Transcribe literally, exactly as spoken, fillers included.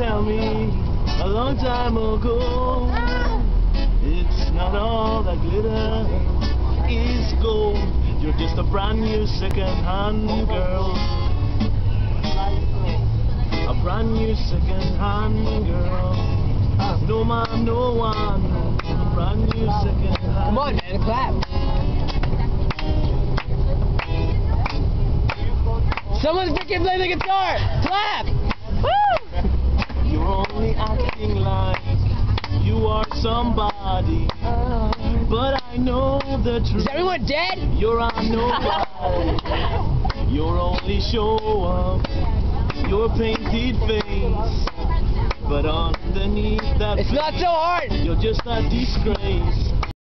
tell me a long time ago, it's not all that glitter is gold. You're just a brand new second-hand girl, a brand new second-hand girl. No man, no one, a brand new second-hand. Come on, man, clap. Someone's freaking playing the guitar. Clap. Woo! You're only acting like you are somebody, but I know the truth. Is everyone dead? You're a nobody. You're only show up your painted face, but underneath that, it's face, not so hard. You're just a disgrace.